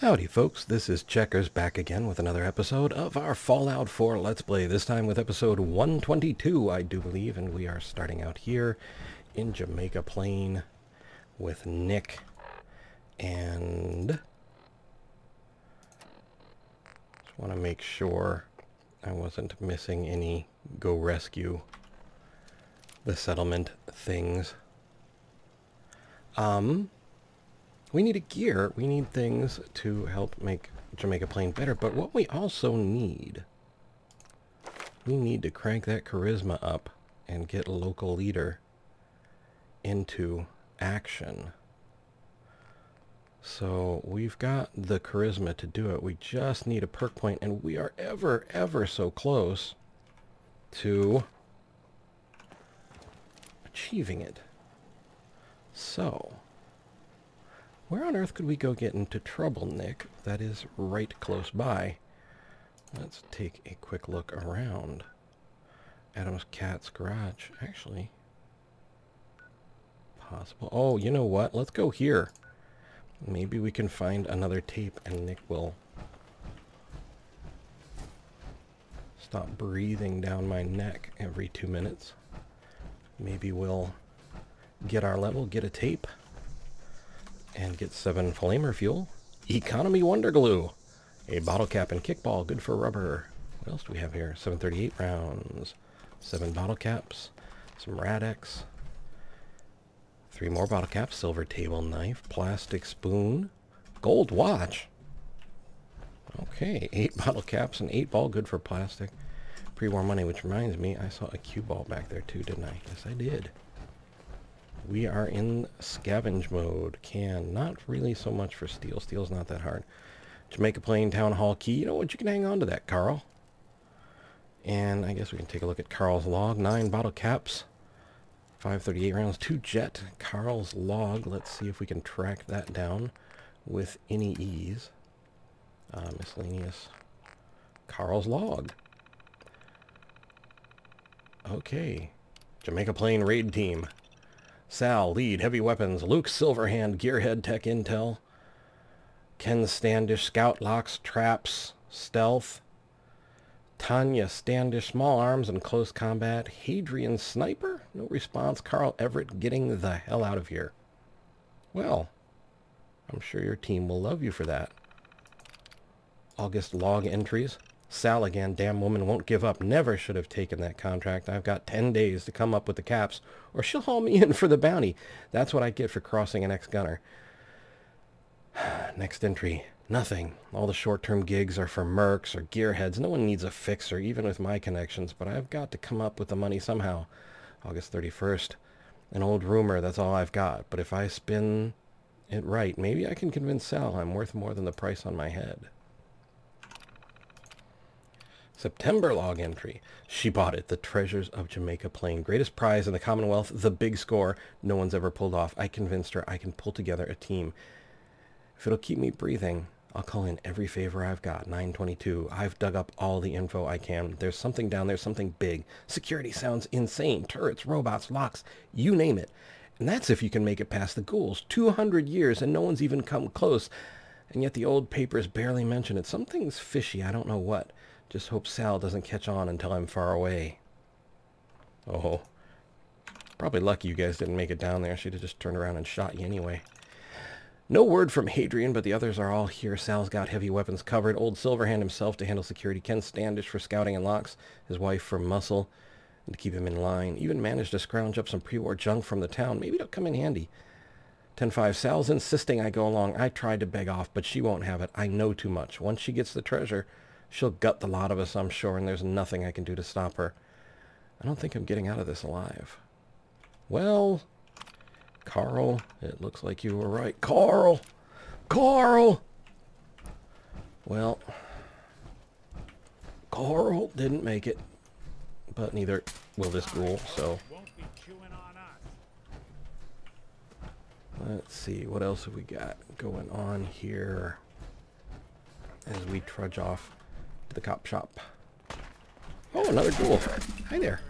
Howdy folks, this is Checkers back again with another episode of our Fallout 4 Let's Play, this time with episode 122, I do believe, and we are starting out here in Jamaica Plain with Nick and... just want to make sure I wasn't missing any Go Rescue, the settlement things. We need a gear, we need things to help make Jamaica Plain better, but what we also need, we need to crank that charisma up and get local leader into action. So we've got the charisma to do it, we just need a perk point, and we are ever so close to achieving it. So... where on earth could we go get into trouble, Nick? That is right close by. Let's take a quick look around. Adam's Cat Scratch, actually. Possible. Oh, you know what? Let's go here. Maybe we can find another tape and Nick will stop breathing down my neck every 2 minutes. Maybe we'll get our level, get a tape. And get 7 Flamer Fuel, Economy Wonder Glue, a bottle cap and kickball, good for rubber. What else do we have here? 738 rounds, 7 bottle caps, some Rad X, 3 more bottle caps, silver table knife, plastic spoon, gold watch. Okay, 8 bottle caps and 8 ball, good for plastic. Pre-war money, which reminds me, I saw a cue ball back there too, didn't I? Yes, I did. We are in scavenge mode. Can not really so much for steel. Steel's not that hard. Jamaica Plain Town Hall key. You know what? You can hang on to that, Carl. And I guess we can take a look at Carl's Log. 9 bottle caps. 538 rounds. 2 jet. Carl's Log. Let's see if we can track that down with any ease. Miscellaneous. Carl's Log. Okay. Jamaica Plain Raid Team. Sal, lead, heavy weapons, Luke Silverhand, gearhead, tech intel, Ken Standish, scout locks, traps, stealth, Tanya Standish, small arms and close combat, Hadrian, sniper, no response, Carl Everett, getting the hell out of here. Well, I'm sure your team will love you for that. August log entries, Sal again, damn woman won't give up. Never should have taken that contract. I've got 10 days to come up with the caps or she'll haul me in for the bounty. That's what I get for crossing an ex-gunner. Next entry, nothing. All the short-term gigs are for mercs or gearheads. No one needs a fixer, even with my connections, but I've got to come up with the money somehow. August 31st, an old rumor, that's all I've got. But if I spin it right, maybe I can convince Sal I'm worth more than the price on my head. September log entry. She bought it. The Treasures of Jamaica Plain. Greatest prize in the Commonwealth. The big score. No one's ever pulled off. I convinced her I can pull together a team. If it'll keep me breathing, I'll call in every favor I've got. 922. I've dug up all the info I can. There's something down there, something big. Security sounds insane. Turrets, robots, locks, you name it. And that's if you can make it past the ghouls. 200 years and no one's even come close. And yet the old papers barely mention it. Something's fishy. I don't know what. Just hope Sal doesn't catch on until I'm far away. Oh. Probably lucky you guys didn't make it down there. She'd have just turned around and shot you anyway. No word from Hadrian, but the others are all here. Sal's got heavy weapons covered. Old Silverhand himself to handle security. Ken Standish for scouting and locks. His wife for muscle and to keep him in line. Even managed to scrounge up some pre-war junk from the town. Maybe it'll come in handy. 10-5. Sal's insisting I go along. I tried to beg off, but she won't have it. I know too much. Once she gets the treasure... she'll gut the lot of us, I'm sure, and there's nothing I can do to stop her. I don't think I'm getting out of this alive. Well, Carl, it looks like you were right. Carl! Carl! Well, Carl didn't make it, but neither will this ghoul, so... let's see, what else have we got going on here as we trudge off to the cop shop. Oh, another ghoul. Hi there.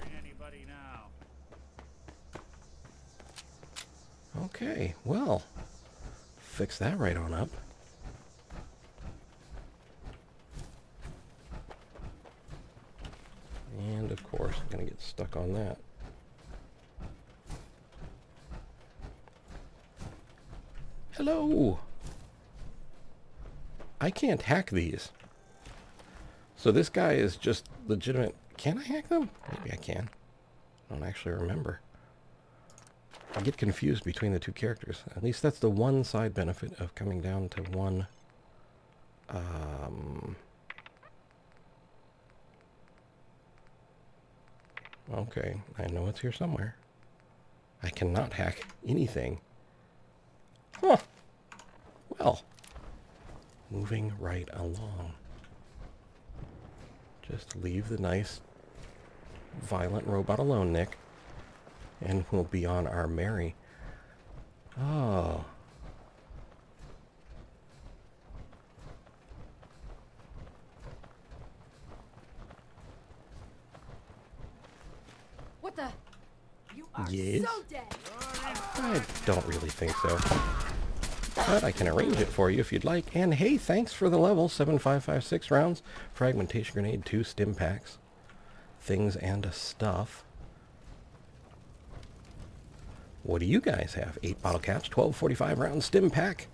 Okay, well, fix that right on up. not going to get stuck on that. Hello! I can't hack these. So this guy is just legitimate. Can I hack them? Maybe I can. I don't actually remember. I get confused between the two characters. At least that's the one side benefit of coming down to one okay, I know it's here somewhere. I cannot hack anything. Huh. Well, moving right along. Just leave the nice violent robot alone, Nick, and we'll be on our merry. Oh. What the? You are so dead. I don't really think so. But I can arrange it for you if you'd like. And hey, thanks for the level. 7556 rounds. Fragmentation grenade, 2 stim packs. Things and stuff. What do you guys have? 8 bottle caps, 1245 round stim pack,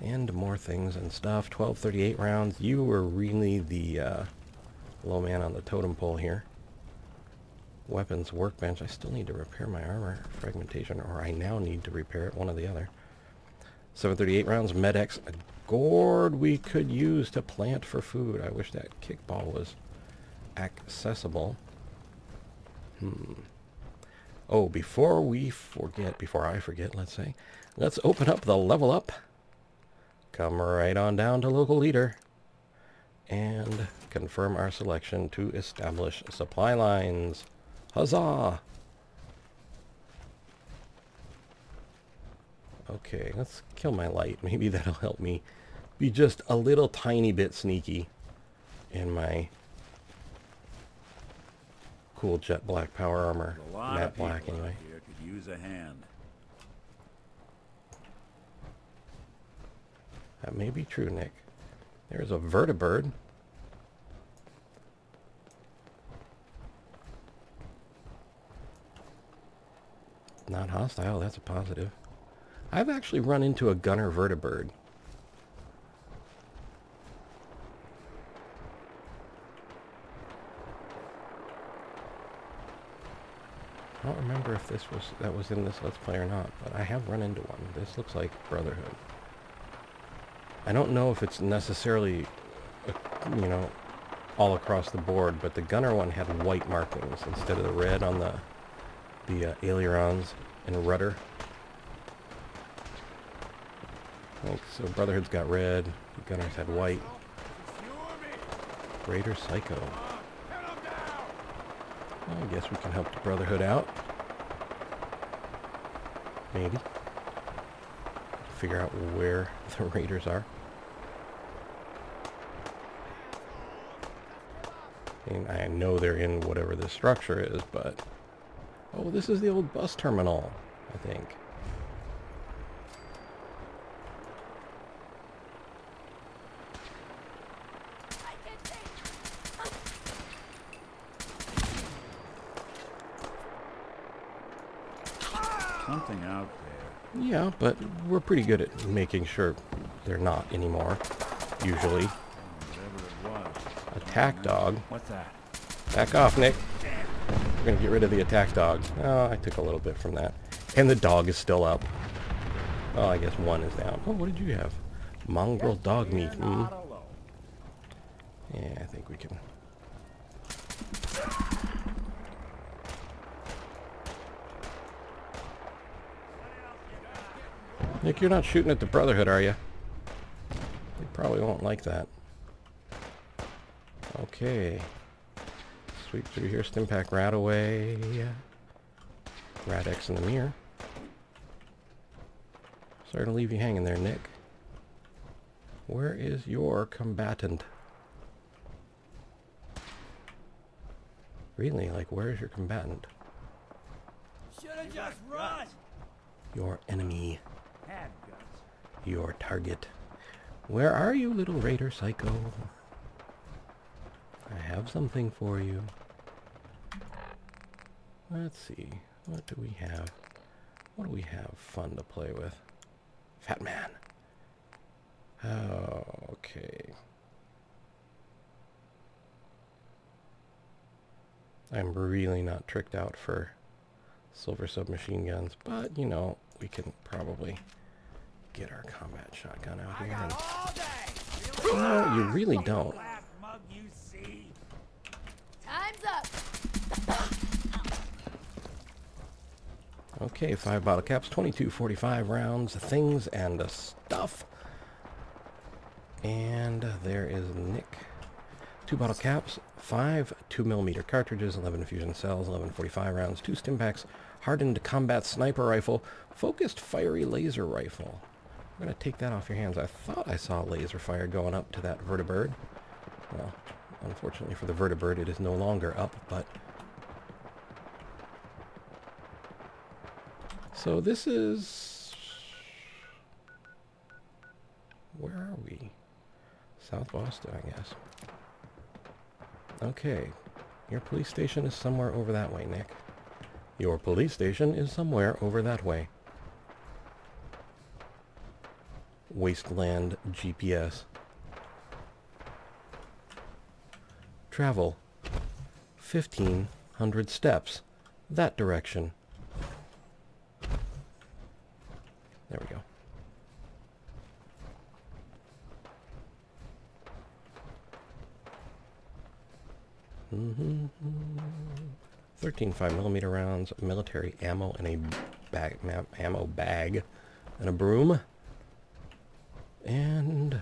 and more things and stuff. 1238 rounds. You were really the low man on the totem pole here. Weapons workbench. I still need to repair my armor fragmentation, or I now need to repair it, one or the other. 738 rounds, Medex, a gourd we could use to plant for food. I wish that kickball was accessible. Oh, before we forget, before I forget, let's say, let's open up the level up. Come right on down to local leader and confirm our selection to establish supply lines. Huzzah! Okay, let's kill my light. Maybe that'll help me be just a little tiny bit sneaky in my cool jet black power armor. Matte black, anyway. Here could use a hand. That may be true, Nick. There's a Vertibird. Not hostile, that's a positive. I've actually run into a Gunner Vertibird. I don't remember if this was in this Let's Play or not, but I have run into one. This looks like Brotherhood. I don't know if it's necessarily, you know, all across the board, but the Gunner one had white markings instead of the red on the ailerons and rudder. So Brotherhood's got red, the Gunners had white. Raider Psycho. I guess we can help the Brotherhood out. Maybe. Figure out where the Raiders are. And I know they're in whatever this structure is, but... Oh, this is the old bus terminal, I think. Something out there. Yeah, but we're pretty good at making sure they're not anymore, usually. Whatever it was. Attack dog. What's that? Back off, Nick. Damn. We're going to get rid of the attack dog. Oh, I took a little bit from that. And the dog is still up. Oh, I guess one is down. Oh, what did you have? Mongrel dog meat. Yeah, I think we can... Nick, you're not shooting at the Brotherhood, are you? They probably won't like that. Okay. Sweep through here. Stimpack Radaway. Rad X in the mirror. Sorry to leave you hanging there, Nick. Where is your combatant? Really? Like, where is your combatant? Should've just run! Your enemy. Your target. Where are you, little Raider Psycho? I have something for you. Let's see. What do we have? What do we have fun to play with? Fat Man. Oh, okay. I'm really not tricked out for silver submachine guns, but, you know, we can probably get our combat shotgun out here. And... no, you really don't. Time's up. Okay, 5 bottle caps, 22, 45 rounds, things and stuff. And there is Nick. 2 bottle caps, 5 2mm cartridges, 11 fusion cells, 11 45 rounds, 2 stim packs, hardened combat sniper rifle, focused fiery laser rifle. I'm going to take that off your hands. I thought I saw laser fire going up to that Vertibird. Well, unfortunately for the Vertibird, it is no longer up, but... so this is... where are we? South Boston, I guess. Okay. Your police station is somewhere over that way, Nick. Your police station is somewhere over that way. Wasteland GPS. Travel 1,500 steps that direction. There we go. Mm-hmm. 13 5mm rounds, military ammo, and a bag, ammo bag, and a broom. And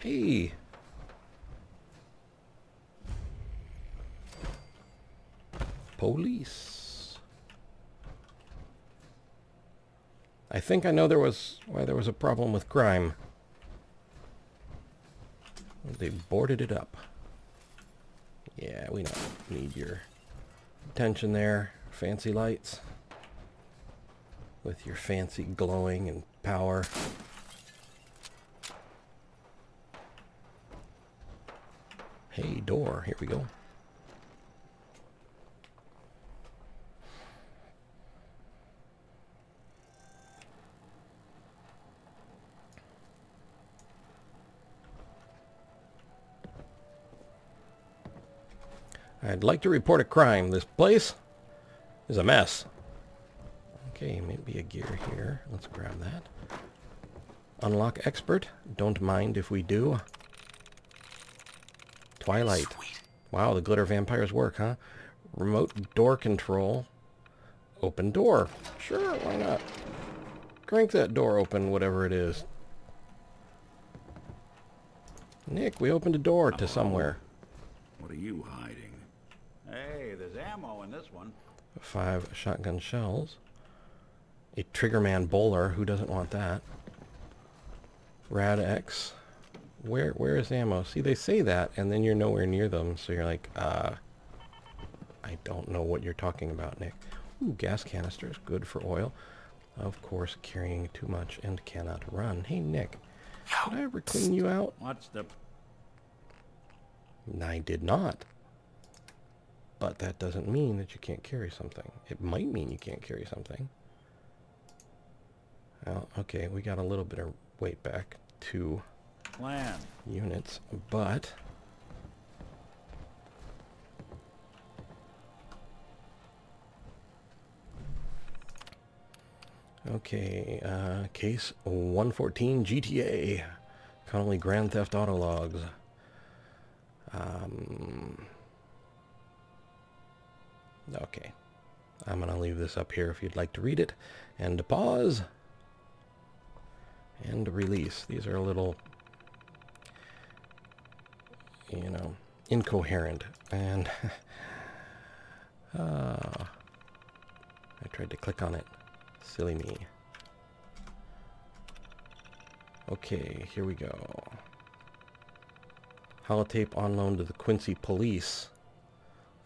hey, police. I think I know why there was a problem with crime. They boarded it up. Yeah, we don't need your attention there, fancy lights. With your fancy glowing and power. Hey, door. Here we go. I'd like to report a crime. This place is a mess. Okay, maybe a gear here. Let's grab that. Unlock expert. Don't mind if we do. Twilight. Sweet. Wow, the glitter vampires work, huh? Remote door control. Open door. Sure, why not? Crank that door open, whatever it is. Nick, we opened a door to somewhere. What are you hiding? Hey, there's ammo in this one. 5 shotgun shells. A Triggerman bowler. Who doesn't want that? Rad X. Where is ammo? See, they say that, and then you're nowhere near them, so you're like, I don't know what you're talking about, Nick. Ooh, gas canisters. Good for oil. Of course, carrying too much and cannot run. Hey, Nick. Did I ever clean you out? What's the... I did not. But that doesn't mean that you can't carry something. It might mean you can't carry something. Well, okay, we got a little bit of weight back to units, but okay, case 114 GTA, commonly Grand Theft Auto logs. Okay, I'm gonna leave this up here if you'd like to read it, and pause. And release. These are a little, you know, incoherent. And I tried to click on it. Silly me. Okay, here we go. Holotape on loan to the Quincy Police.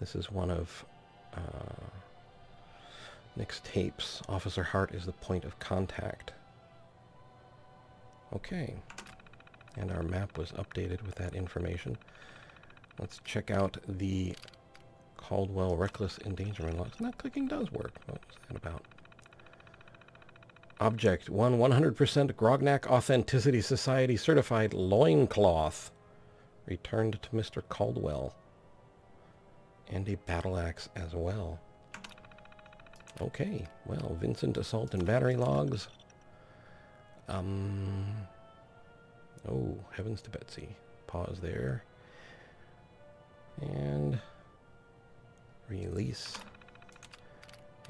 This is one of Nick's tapes. Officer Hart is the point of contact. Okay, and our map was updated with that information. Let's check out the Caldwell reckless endangerment locks. And that clicking does work. What was that about? Object, one 100% Grognak Authenticity Society certified loincloth. Returned to Mr. Caldwell. And a battle axe as well. Okay, well, Vincent assault and battery logs. Oh, heavens to Betsy. Pause there. And release.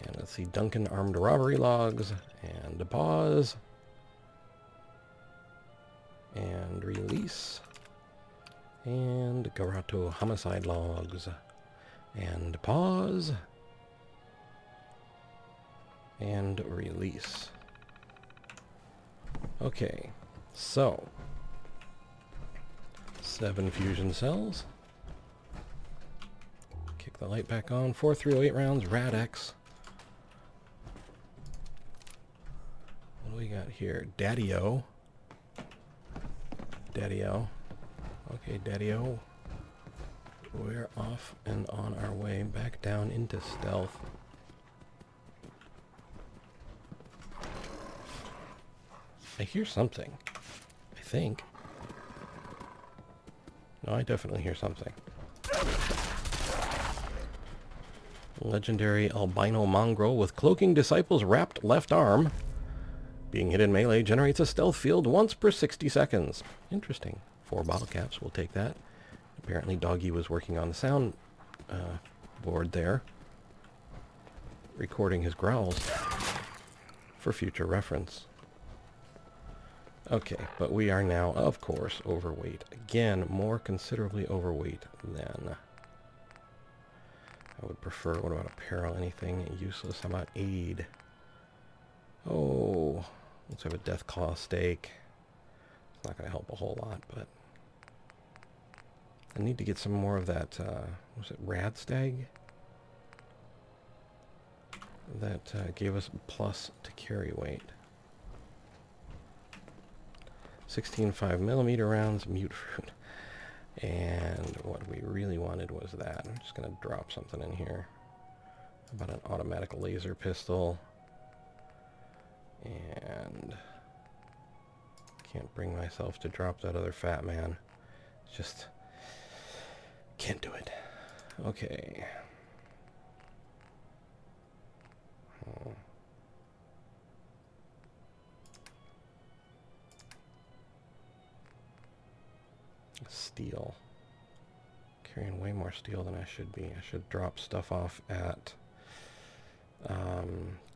And let's see, Duncan armed robbery logs. And pause. And release. And Garato homicide logs. And pause. And release. Okay, so 7 fusion cells. Kick the light back on. 4 308 rounds. Rad X. What do we got here? Daddy-O. Daddy-O. Okay, Daddy-O. We're off and on our way back down into stealth. I hear something, I think. No, I definitely hear something. Legendary albino mongrel with cloaking disciples wrapped left arm. Being hit in melee generates a stealth field once per 60 seconds. Interesting. 4 bottle caps, we'll take that. Apparently Doggy was working on the sound board there. Recording his growls for future reference. Okay, but we are now, of course, overweight. Again, more considerably overweight than I would prefer. What about apparel? Anything useless? How about aid? Oh, let's have a death claw steak. It's not going to help a whole lot, but I need to get some more of that, was it Rad Stag? That gave us plus to carry weight. 16 5mm rounds, mute fruit. And what we really wanted was that. I'm just going to drop something in here. How about an automatic laser pistol? And can't bring myself to drop that other Fat Man. Just can't do it. Okay. Hmm. Steel. Carrying way more steel than I should be. I should drop stuff off at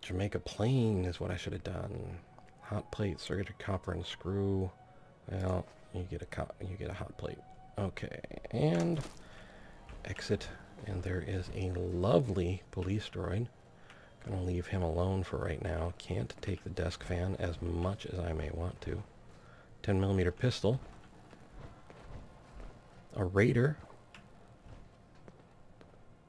Jamaica Plain is what I should have done. Hot plate, circuitry, copper, and screw. Well, you get a hot plate. Okay, and exit. And there is a lovely police droid. Gonna leave him alone for right now. Can't take the desk fan as much as I may want to. 10mm pistol. A raider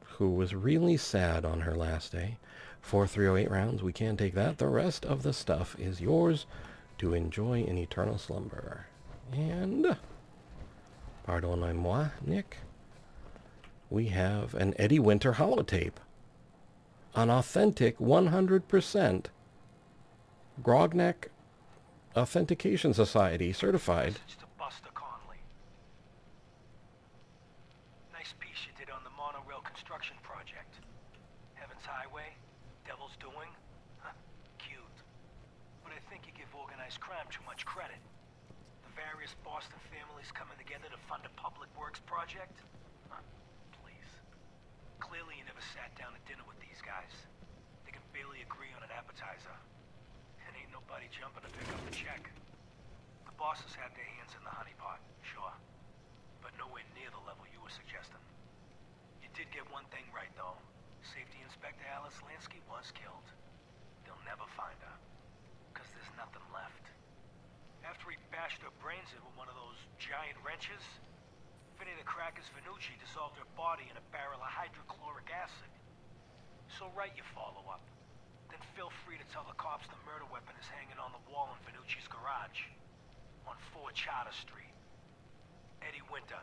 who was really sad on her last day. 4 308 rounds, we can take that. The rest of the stuff is yours to enjoy in eternal slumber. And pardonnez-moi, Nick, we have an Eddie Winter holotape, an authentic 100% Grognak Authentication Society certified. Crime too much credit. The various Boston families coming together to fund a public works project? Huh, please. Clearly you never sat down at dinner with these guys. They can barely agree on an appetizer. And ain't nobody jumping to pick up the check. The bosses have their hands in the honeypot, sure. But nowhere near the level you were suggesting. You did get one thing right, though. Safety Inspector Alice Lansky was killed. They'll never find her. Because there's nothing left. After he bashed her brains in with one of those giant wrenches, Vinny the Cracker's Venucci dissolved her body in a barrel of hydrochloric acid. So write your follow-up. Then feel free to tell the cops the murder weapon is hanging on the wall in Venucci's garage. On 4 Charter Street. Eddie Winter,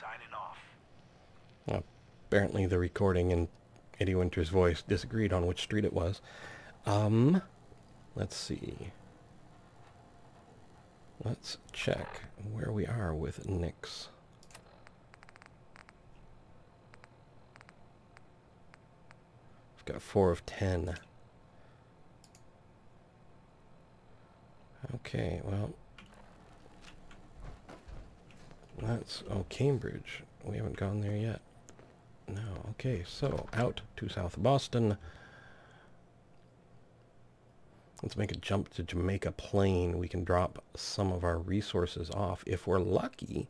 signing off. Oh, Apparently the recording and Eddie Winter's voice disagreed on which street it was. Let's see. Let's check where we are with Nick's. We've got 4 of 10. Okay, well, that's, oh, Cambridge. We haven't gone there yet. No, okay, so out to South Boston. Let's make a jump to Jamaica Plain. We can drop some of our resources off. If we're lucky,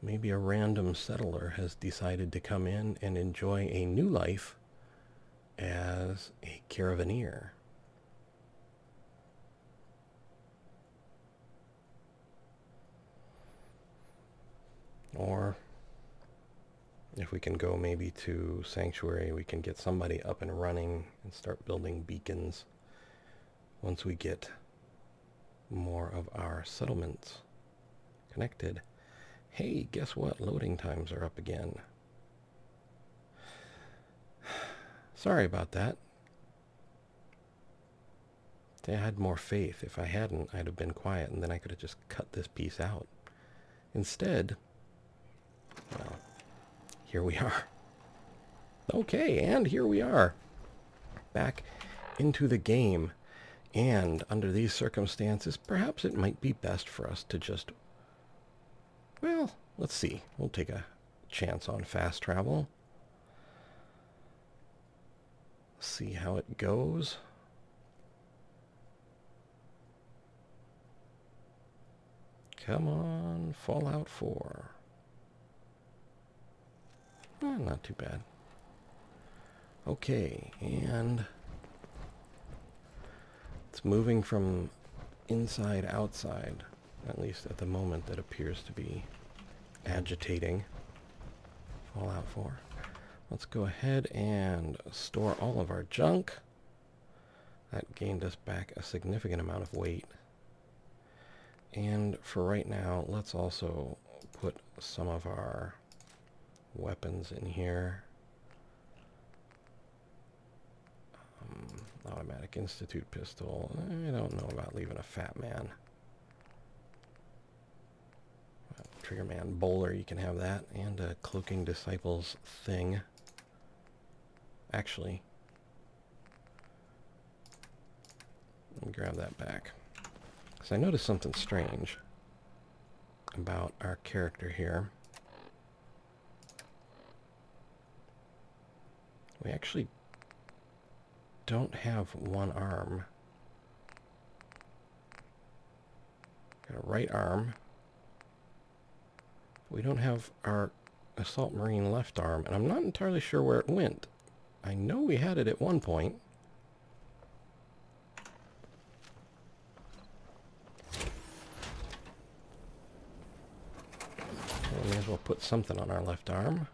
maybe a random settler has decided to come in and enjoy a new life as a caravaneer. Or if we can go maybe to Sanctuary, we can get somebody up and running and start building beacons once we get more of our settlements connected. Hey, guess what? Loading times are up again. Sorry about that. I had more faith. If I hadn't, I'd have been quiet, and then I could have just cut this piece out. Instead, well, here we are. Okay, and here we are. Back into the game. And under these circumstances, perhaps it might be best for us to just... well, let's see. We'll take a chance on fast travel. See how it goes. Come on, Fallout 4. Eh, not too bad. Okay, and it's moving from inside outside, at least at the moment. That appears to be agitating Fallout 4. Let's go ahead and store all of our junk. That gained us back a significant amount of weight. And for right now, let's also put some of our weapons in here. Automatic Institute pistol. I don't know about leaving a Fat Man. Trigger Man bowler, you can have that. And a Cloaking Disciples thing. Actually, let me grab that back. Because I noticed something strange about our character here. We actually don't have one arm. Got a right arm. We don't have our assault marine left arm, and I'm not entirely sure where it went. I know we had it at one point. We may as well put something on our left arm.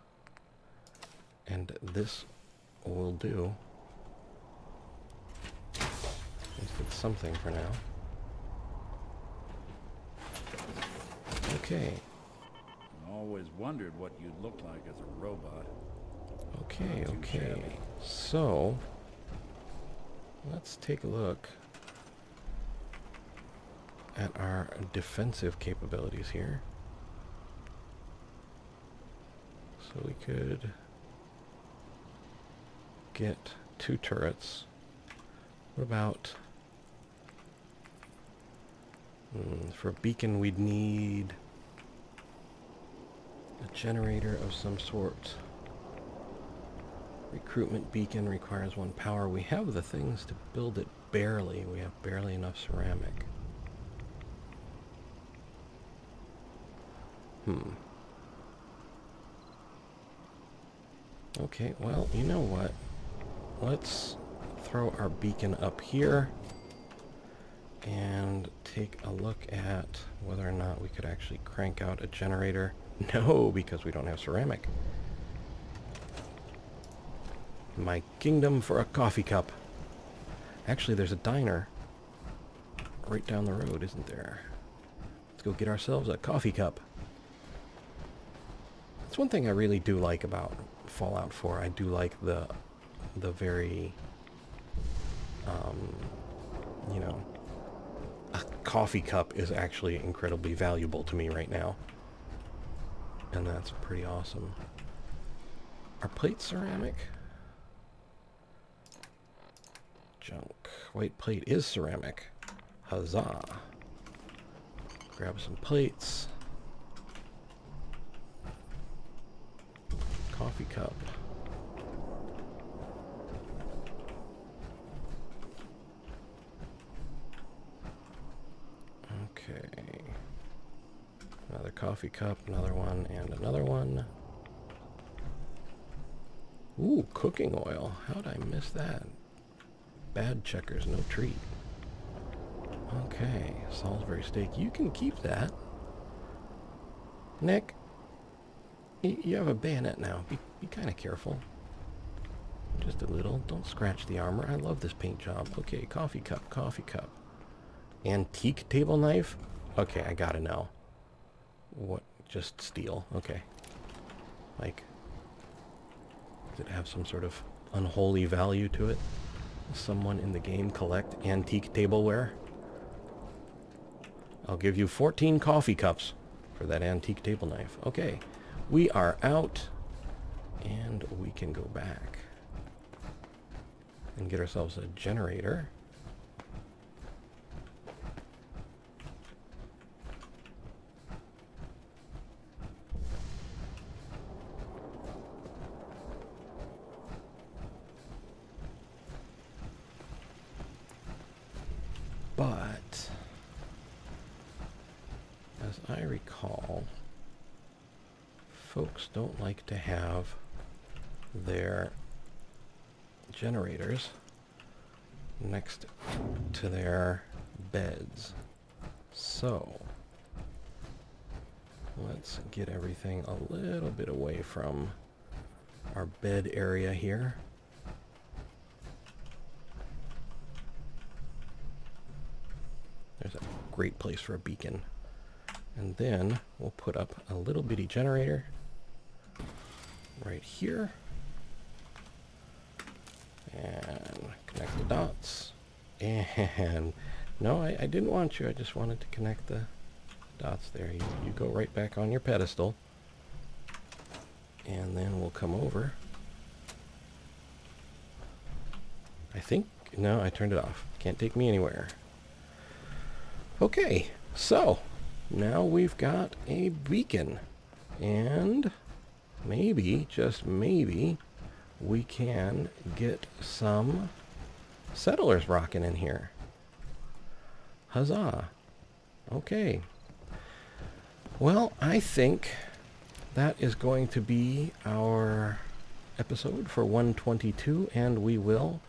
And this will do. It's something for now. Okay. I always wondered what you looked like as a robot. Okay, okay. So, let's take a look at our defensive capabilities here. So we could get 2 turrets. What about... for a beacon, we'd need a generator of some sort. Recruitment beacon requires 1 power. We have the things to build it barely. We have barely enough ceramic. Okay, well, you know what? Let's throw our beacon up here and take a look at whether or not we could actually crank out a generator. No, because we don't have ceramic. My kingdom for a coffee cup. Actually, there's a diner right down the road, isn't there? Let's go get ourselves a coffee cup. That's one thing I really do like about Fallout 4. I do like the very, you know, a coffee cup is actually incredibly valuable to me right now. And that's pretty awesome. Are plates ceramic? Junk. White plate is ceramic. Huzzah. Grab some plates. Coffee cup. Okay. Another coffee cup, another one, and another one. Ooh, cooking oil. How'd I miss that? Bad Checkers, no treat. Okay, Salisbury steak. You can keep that. Nick, you have a bayonet now. Be kind of careful. Just a little. Don't scratch the armor. I love this paint job. Okay, coffee cup, coffee cup. Antique table knife? Okay, I gotta know. What? Just steel. Okay. Like, did it have some sort of unholy value to it? Does someone in the game collect antique tableware? I'll give you 14 coffee cups for that antique table knife. Okay, we are out, and we can go back and get ourselves a generator. Don't like to have their generators next to their beds. So let's get everything a little bit away from our bed area here. There's a great place for a beacon. And then we'll put up a little bitty generator right here and connect the dots. And no, I didn't want you. I just wanted to connect the dots there. You go right back on your pedestal, and then we'll come over. I think, no, I turned it off. Can't take me anywhere. Okay, so now we've got a beacon, and maybe, just maybe, we can get some settlers rocking in here. Huzzah. Okay. Well, I think that is going to be our episode for 122, and we will,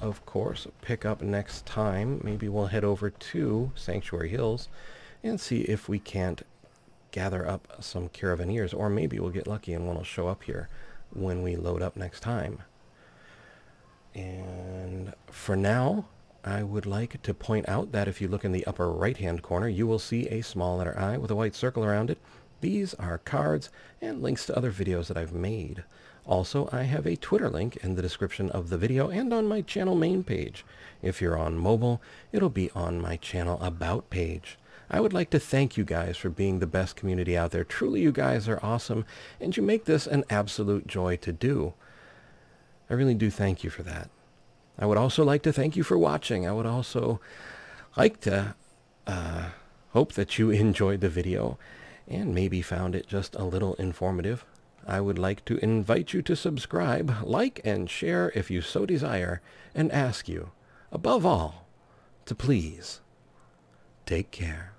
of course, pick up next time. Maybe we'll head over to Sanctuary Hills and see if we can't gather up some caravaneers, or maybe we'll get lucky and one will show up here when we load up next time. And for now, I would like to point out that if you look in the upper right hand corner, you will see a small letter I with a white circle around it. These are cards and links to other videos that I've made. Also, I have a Twitter link in the description of the video and on my channel main page. If you're on mobile, it'll be on my channel about page. I would like to thank you guys for being the best community out there. Truly, you guys are awesome, and you make this an absolute joy to do. I really do thank you for that. I would also like to thank you for watching. I would also like to hope that you enjoyed the video and maybe found it just a little informative. I would like to invite you to subscribe, like, and share if you so desire, and ask you, above all, to please take care.